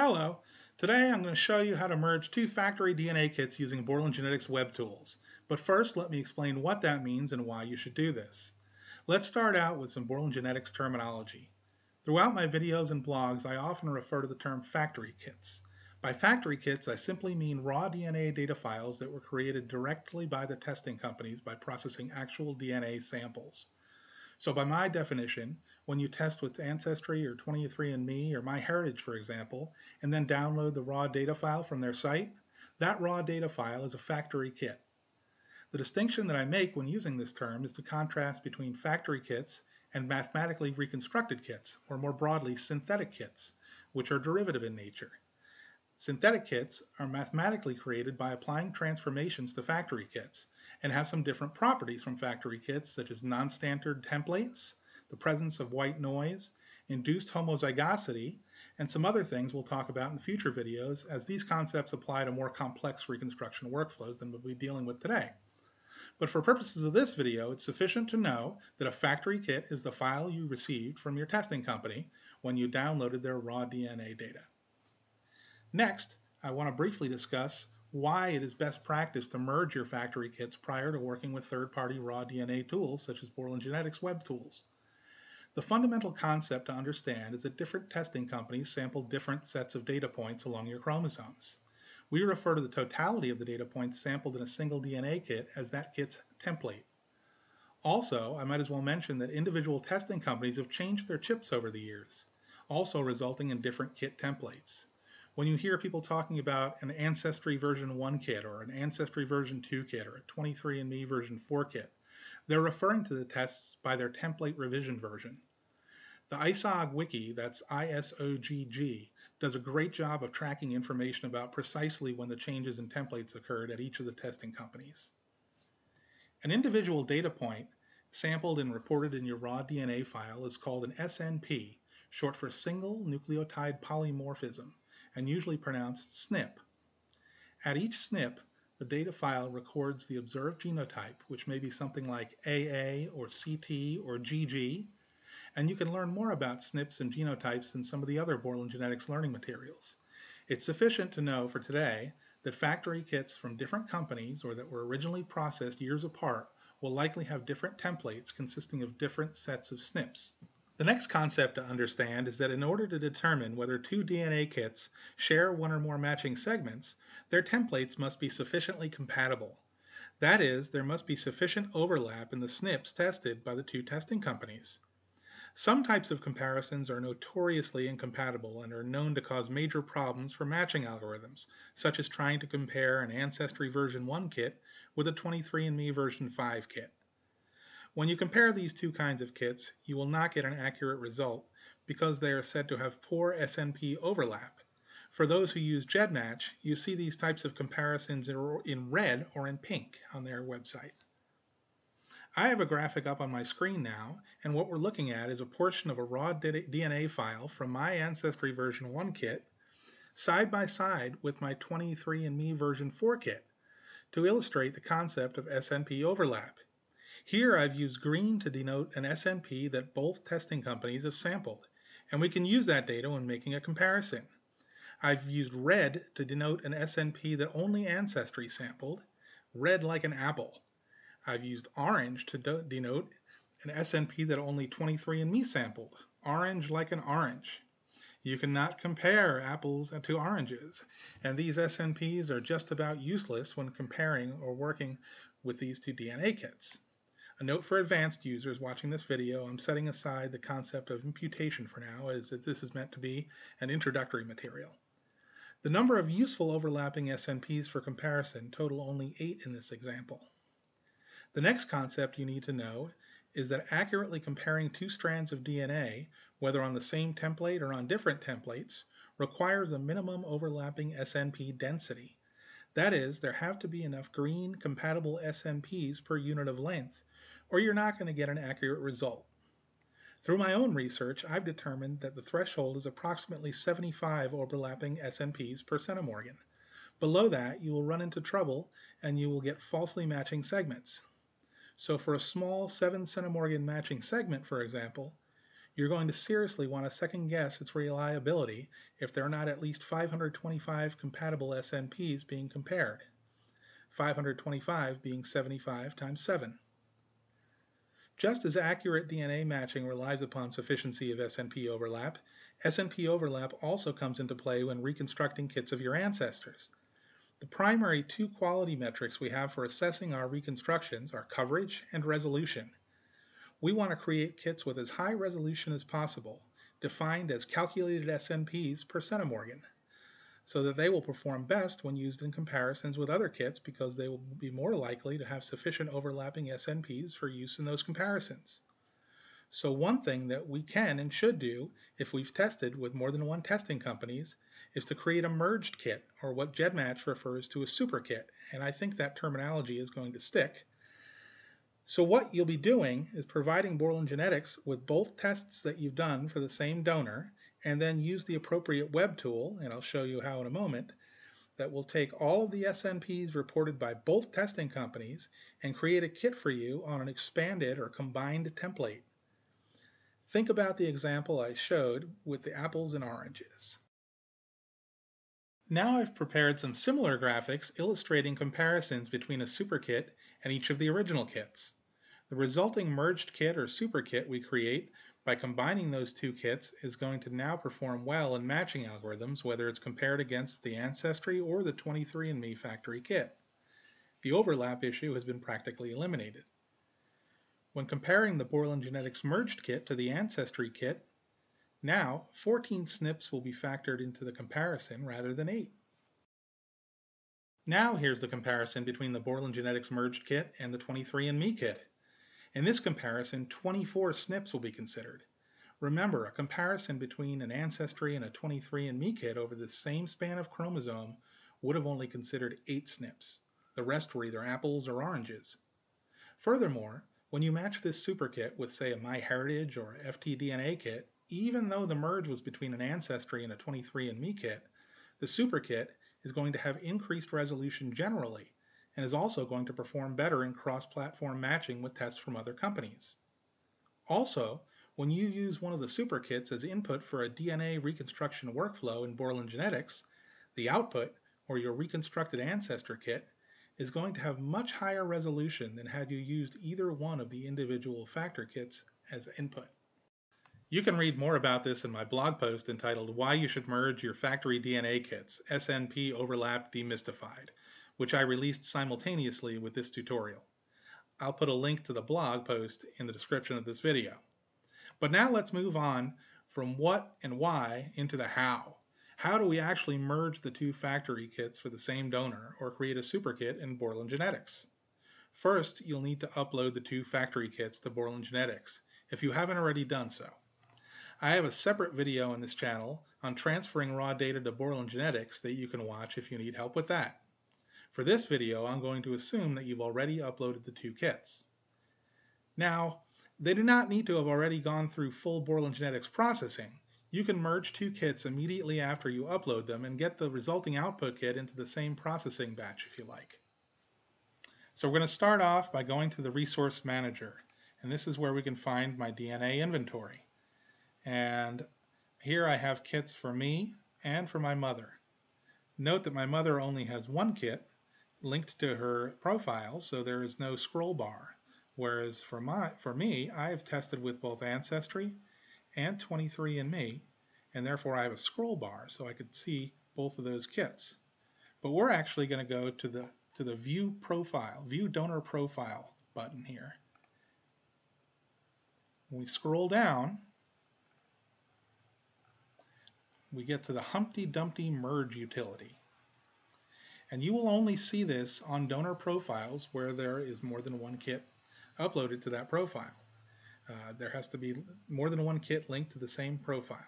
Hello, today I'm going to show you how to merge two factory DNA kits using Borland Genetics web tools. But first, let me explain what that means and why you should do this. Let's start out with some Borland Genetics terminology. Throughout my videos and blogs, I often refer to the term factory kits. By factory kits, I simply mean raw DNA data files that were created directly by the testing companies by processing actual DNA samples. So by my definition, when you test with Ancestry or 23andMe or MyHeritage, for example, and then download the raw data file from their site, that raw data file is a factory kit. The distinction that I make when using this term is the contrast between factory kits and mathematically reconstructed kits, or more broadly, synthetic kits, which are derivative in nature. Synthetic kits are mathematically created by applying transformations to factory kits and have some different properties from factory kits, such as non-standard templates, the presence of white noise, induced homozygosity, and some other things we'll talk about in future videos, as these concepts apply to more complex reconstruction workflows than we'll be dealing with today. But for purposes of this video, it's sufficient to know that a factory kit is the file you received from your testing company when you downloaded their raw DNA data. Next, I want to briefly discuss why it is best practice to merge your factory kits prior to working with third-party raw DNA tools such as Borland Genetics web tools. The fundamental concept to understand is that different testing companies sample different sets of data points along your chromosomes. We refer to the totality of the data points sampled in a single DNA kit as that kit's template. Also, I might as well mention that individual testing companies have changed their chips over the years, also resulting in different kit templates. When you hear people talking about an Ancestry version 1 kit or an Ancestry version 2 kit or a 23andMe version 4 kit, they're referring to the tests by their template revision version. The ISOGG wiki, that's ISOGG, does a great job of tracking information about precisely when the changes in templates occurred at each of the testing companies. An individual data point sampled and reported in your raw DNA file is called an SNP, short for single nucleotide polymorphism, and usually pronounced SNP. At each SNP, the data file records the observed genotype, which may be something like AA or CT or GG, and you can learn more about SNPs and genotypes in some of the other Borland Genetics learning materials. It's sufficient to know for today that factory kits from different companies or that were originally processed years apart will likely have different templates consisting of different sets of SNPs. The next concept to understand is that in order to determine whether two DNA kits share one or more matching segments, their templates must be sufficiently compatible. That is, there must be sufficient overlap in the SNPs tested by the two testing companies. Some types of comparisons are notoriously incompatible and are known to cause major problems for matching algorithms, such as trying to compare an Ancestry version 1 kit with a 23andMe version 5 kit. When you compare these two kinds of kits, you will not get an accurate result because they are said to have poor SNP overlap. For those who use GEDmatch, you see these types of comparisons in red or in pink on their website. I have a graphic up on my screen now, and what we're looking at is a portion of a raw DNA file from my Ancestry version 1 kit side by side with my 23andMe version 4 kit to illustrate the concept of SNP overlap. Here I've used green to denote an SNP that both testing companies have sampled, and we can use that data when making a comparison. I've used red to denote an SNP that only Ancestry sampled, red like an apple. I've used orange to denote an SNP that only 23andMe sampled, orange like an orange. You cannot compare apples to oranges, and these SNPs are just about useless when comparing or working with these two DNA kits. A note for advanced users watching this video, I'm setting aside the concept of imputation for now, as this is meant to be an introductory material. The number of useful overlapping SNPs for comparison total only 8 in this example. The next concept you need to know is that accurately comparing two strands of DNA, whether on the same template or on different templates, requires a minimum overlapping SNP density. That is, there have to be enough green compatible SNPs per unit of length, or you're not going to get an accurate result. Through my own research, I've determined that the threshold is approximately 75 overlapping SNPs per centimorgan. Below that, you will run into trouble and you will get falsely matching segments. So for a small 7 centimorgan matching segment, for example, you're going to seriously want to second guess its reliability if there are not at least 525 compatible SNPs being compared, 525 being 75 times 7. Just as accurate DNA matching relies upon sufficiency of SNP overlap also comes into play when reconstructing kits of your ancestors. The primary two quality metrics we have for assessing our reconstructions are coverage and resolution. We want to create kits with as high resolution as possible, defined as calculated SNPs per centimorgan, so that they will perform best when used in comparisons with other kits because they will be more likely to have sufficient overlapping SNPs for use in those comparisons. So one thing that we can and should do, if we've tested with more than one testing companies, is to create a merged kit, or what GEDmatch refers to as super kit, and I think that terminology is going to stick. So what you'll be doing is providing Borland Genetics with both tests that you've done for the same donor, and then use the appropriate web tool, and I'll show you how in a moment, that will take all of the SNPs reported by both testing companies and create a kit for you on an expanded or combined template. Think about the example I showed with the apples and oranges. Now I've prepared some similar graphics illustrating comparisons between a super kit and each of the original kits. The resulting merged kit or super kit we create by combining those two kits is going to now perform well in matching algorithms, whether it's compared against the Ancestry or the 23andMe factory kit. The overlap issue has been practically eliminated. When comparing the Borland Genetics merged kit to the Ancestry kit, now 14 SNPs will be factored into the comparison rather than 8. Now here's the comparison between the Borland Genetics merged kit and the 23andMe kit. In this comparison, 24 SNPs will be considered. Remember, a comparison between an Ancestry and a 23andMe kit over the same span of chromosome would have only considered 8 SNPs. The rest were either apples or oranges. Furthermore, when you match this super kit with, say, a MyHeritage or FTDNA kit, even though the merge was between an Ancestry and a 23andMe kit, the super kit is going to have increased resolution generally and is also going to perform better in cross-platform matching with tests from other companies. Also, when you use one of the super kits as input for a DNA reconstruction workflow in Borland Genetics, the output, or your reconstructed ancestor kit, is going to have much higher resolution than had you used either one of the individual factor kits as input. You can read more about this in my blog post entitled "Why You Should Merge Your Factory DNA Kits, SNP Overlap Demystified," which I released simultaneously with this tutorial. I'll put a link to the blog post in the description of this video. But now let's move on from what and why into the how. How do we actually merge the two factory kits for the same donor or create a super kit in Borland Genetics? First, you'll need to upload the two factory kits to Borland Genetics, if you haven't already done so. I have a separate video on this channel on transferring raw data to Borland Genetics that you can watch if you need help with that. For this video, I'm going to assume that you've already uploaded the two kits. Now, they do not need to have already gone through full Borland Genetics processing. You can merge two kits immediately after you upload them and get the resulting output kit into the same processing batch if you like. So we're going to start off by going to the Resource Manager, and this is where we can find my DNA inventory. And here I have kits for me and for my mother. Note that my mother only has one kit linked to her profile, so there is no scroll bar, whereas for me, I have tested with both Ancestry and 23andMe, and therefore I have a scroll bar, so I could see both of those kits. But we're actually going to go to the View Profile, View Donor Profile button here. When we scroll down, we get to the Humpty Dumpty Merge utility. And you will only see this on donor profiles where there is more than one kit uploaded to that profile. There has to be more than one kit linked to the same profile.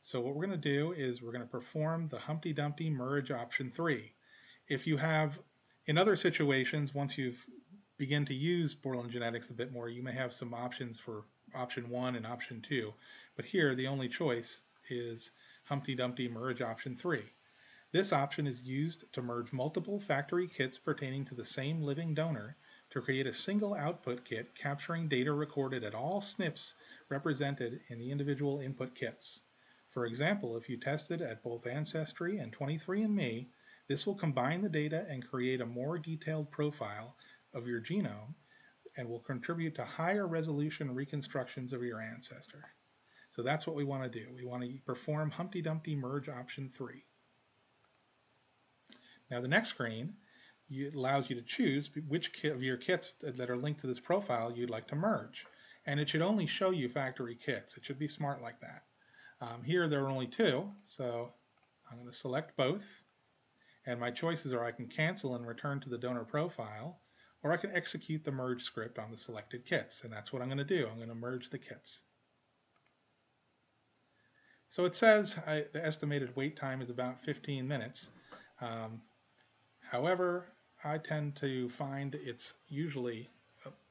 So what we're going to do is we're going to perform the Humpty Dumpty Merge option 3. If you have, in other situations, once you've begin to use Borland Genetics a bit more, you may have some options for option 1 and option 2. But here, the only choice is Humpty Dumpty Merge option 3. This option is used to merge multiple factory kits pertaining to the same living donor to create a single output kit capturing data recorded at all SNPs represented in the individual input kits. For example, if you tested at both Ancestry and 23andMe, this will combine the data and create a more detailed profile of your genome and will contribute to higher resolution reconstructions of your ancestor. So that's what we want to do. We want to perform Humpty Dumpty Merge option 3. Now the next screen allows you to choose which of your kits that are linked to this profile you'd like to merge. And it should only show you factory kits. It should be smart like that. Here there are only two, so I'm going to select both. And my choices are I can cancel and return to the donor profile, or I can execute the merge script on the selected kits, and that's what I'm going to do. I'm going to merge the kits. So it says the estimated wait time is about 15 minutes. However, I tend to find it's usually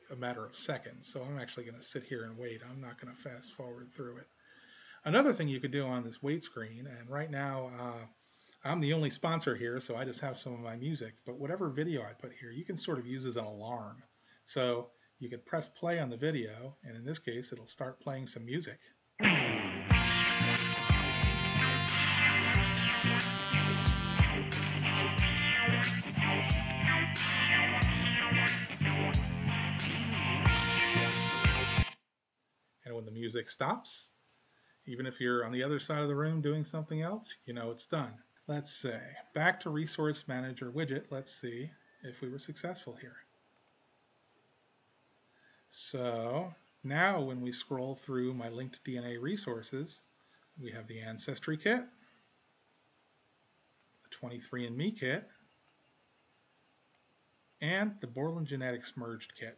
a matter of seconds, so I'm actually going to sit here and wait. I'm not going to fast forward through it. Another thing you could do on this wait screen, and right now I'm the only sponsor here, so I just have some of my music, but whatever video I put here, you can sort of use as an alarm. So you can press play on the video, and in this case, it'll start playing some music. And when the music stops, even if you're on the other side of the room doing something else, you know it's done. Let's say, back to Resource Manager widget, let's see if we were successful here. So now when we scroll through my linked DNA resources, we have the Ancestry kit, the 23andMe kit, and the Borland Genetics merged kit.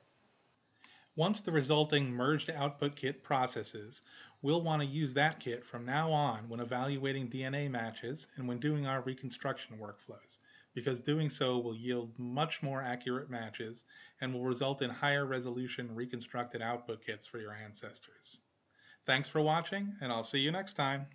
Once the resulting merged output kit processes, we'll want to use that kit from now on when evaluating DNA matches and when doing our reconstruction workflows, because doing so will yield much more accurate matches and will result in higher resolution reconstructed output kits for your ancestors. Thanks for watching, and I'll see you next time.